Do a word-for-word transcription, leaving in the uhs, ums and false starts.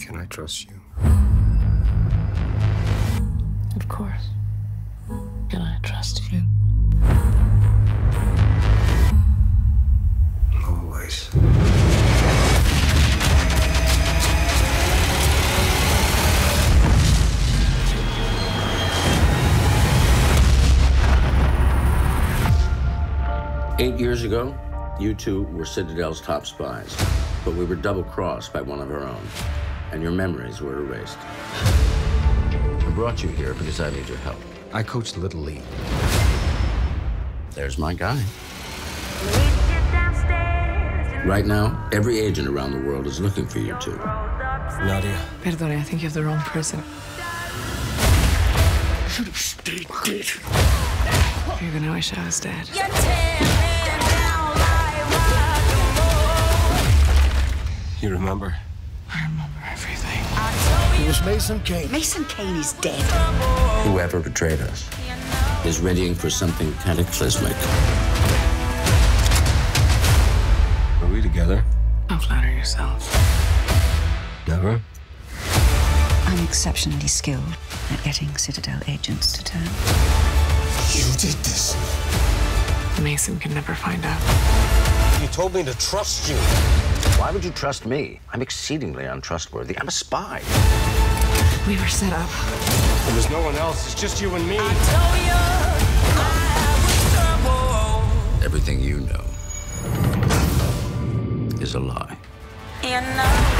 Can I trust you? Of course. Can I trust you? Always. Eight years ago, you two were Citadel's top spies, but we were double-crossed by one of our own, and your memories were erased. I brought you here because I need your help. I coach Little League. There's my guy. Right now, every agent around the world is looking for you two. Nadia. Perdone, I think you have the wrong person. I should have stayed dead. You're gonna wish I was dead. You remember? I remember everything. It was Mason Kane. Mason Kane is dead. Whoever betrayed us is readying for something cataclysmic. Are we together? Don't flatter yourself. Never? I'm exceptionally skilled at getting Citadel agents to turn. You did this. Mason can never find out. You told me to trust you. Why would you trust me? I'm exceedingly untrustworthy. I'm a spy. We were set up. There was no one else. It's just you and me. I told you I was trouble. Everything you know is a lie. And I